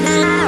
you.